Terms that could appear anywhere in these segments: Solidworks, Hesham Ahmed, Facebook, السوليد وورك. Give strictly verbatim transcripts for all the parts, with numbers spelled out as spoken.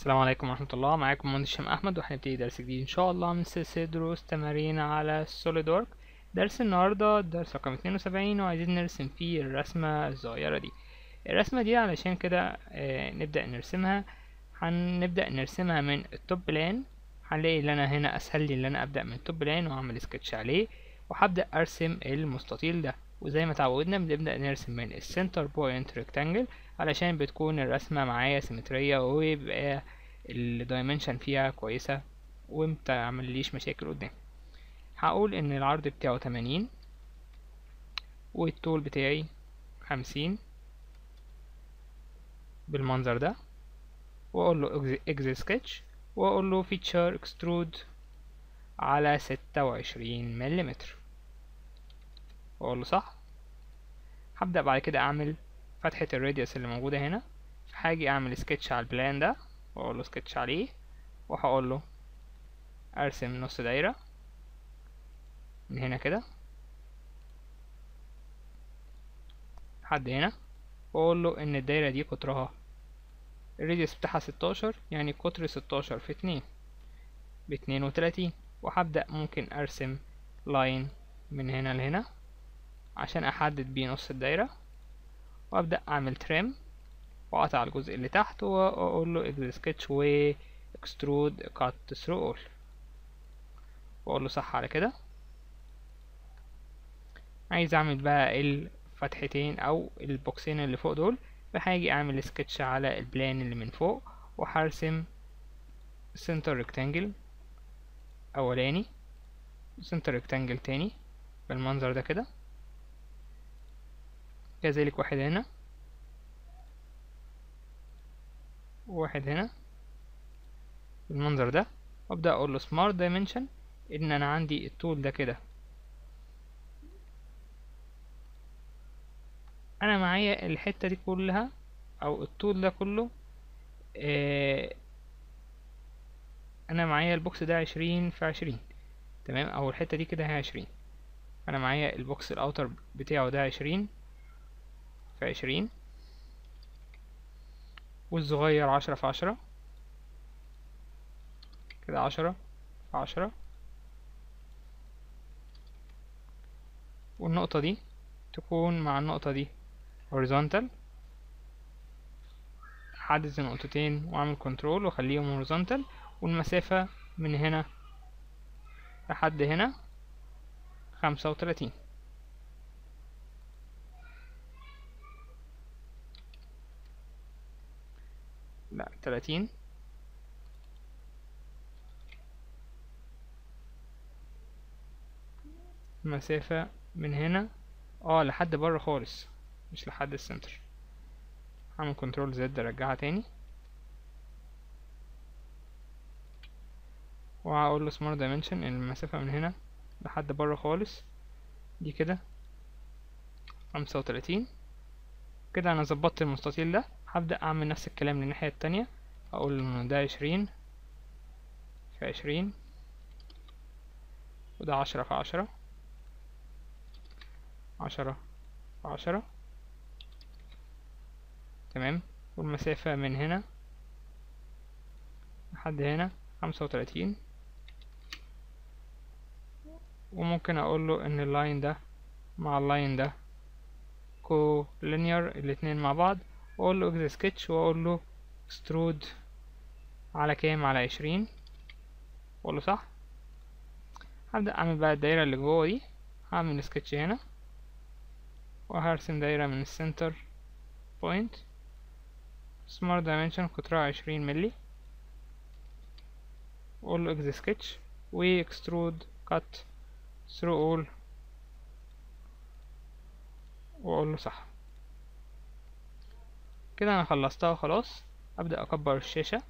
السلام عليكم ورحمة الله. معاكم مهندس هشام أحمد، وهنبتدي درس جديد إن شاء الله من سلسلة دروس تمارين على السوليد وورك. درس النهاردة درس رقم اتنين وسبعين، وعايزين نرسم فيه الرسمة الصغيرة دي. الرسمة دي علشان كده آه نبدأ نرسمها، هنبدأ نرسمها من التوب لين. هنلاقي اللي أنا هنا أسهل لي اللي أنا أبدأ من التوب لين وأعمل سكتش عليه، وهبدأ أرسم المستطيل ده. وزي ما تعودنا بنبدأ نرسم من السنتر بوينت ريكتانجل علشان بتكون الرسمة معايا سيمترية ويبقى الدايمنشن فيها كويسة ومتعمليش مشاكل قدام. هقول ان العرض بتاعه تمانين والطول بتاعي خمسين بالمنظر ده، واقول له اكزيت سكتش، واقول له فيتشر اكسترود على ستة وعشرين مليمتر، واقول له صح. هبدأ بعد كده اعمل فتحة الراديوس اللي موجودة هنا، فهاجي اعمل سكتش على البلان ده واقول له سكتش عليه، وهقول له ارسم نص دايرة من هنا كده لحد هنا، واقول له ان الدايرة دي قطرها الراديوس بتاعها ستاشر، يعني قطر ستاشر في اتنين باتنين وتلاتين. وهبدأ ممكن ارسم لاين من هنا لهنا عشان احدد بيه نص الدايرة، وابدأ اعمل تريم واقطع الجزء اللي تحت، واقول له اكزيت سكتش و اكسترود كات ثرو اول، واقول له صح. على كده عايز اعمل بقى الفتحتين او البوكسين اللي فوق دول، فهاجي اعمل سكتش على البلان اللي من فوق، وهرسم سنتر ريكتانجل اولاني سنتر ريكتانجل تاني بالمنظر ده كده، كذلك واحد هنا واحد هنا بالمنظر ده. وابدأ اقول له سمارت دايمنشن، ان انا عندي الطول ده كده، انا معايا الحتة دي كلها او الطول ده كله، آه انا معايا البوكس ده عشرين في عشرين، تمام، او الحتة دي كده هي عشرين. انا معايا البوكس الاوتر بتاعه ده عشرين في عشرين، والصغير عشرة في عشرة كده، عشرة في عشرة، والنقطة دي تكون مع النقطة دي horizontal. حدد النقطتين واعمل كنترول وخليهم horizontal، والمسافة من هنا لحد هنا خمسة وتلاتين. لا تلاتين مسافة من هنا اه لحد بره خالص، مش لحد السنتر. هعمل كنترول زد ارجعها تاني، وهقول له سمارت دايمنشن ان المسافة من هنا لحد بره خالص دي كده خمسة وتلاتين. كده انا ظبطت المستطيل ده. هبدأ أعمل نفس الكلام للناحية التانية، أقول إن ده عشرين في عشرين، وده عشرة في عشرة، عشرة في عشرة، تمام، والمسافة من هنا لحد هنا خمسة وتلاتين. وممكن أقوله إن اللاين ده مع اللاين ده كو لينير الاتنين مع بعض، واقول له اكزيت سكتش، واقول له اكسترود على كام، على عشرين، واقول له صح. هبدأ اعمل بقى الدايرة اللي جوه دي، هعمل سكتش هنا وهرسم دايرة من السنتر بوينت، سمارت دايمنشن قطرها عشرين ملي، واقول له اكزيت سكتش واكسترود كات ثرو اول، واقول له صح. كده انا خلصتها خلاص. ابدا اكبر الشاشه،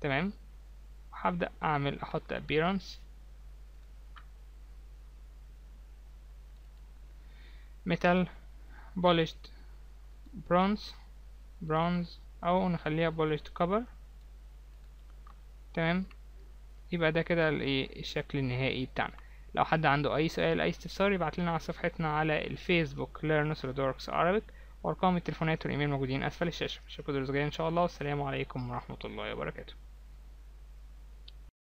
تمام، وهبدا اعمل احط appearance metal polished bronze bronze او نخليها polished copper، تمام. يبقى ده كده الشكل النهائي بتاعنا. لو حد عنده اي سؤال اي استفسار يبعت لنا على صفحتنا على الفيسبوك Learn Solidworks Arabic، وارقام التليفونات والايميل موجودين اسفل الشاشة. شكرا للمشاهدة ان شاء الله، والسلام عليكم ورحمة الله وبركاته.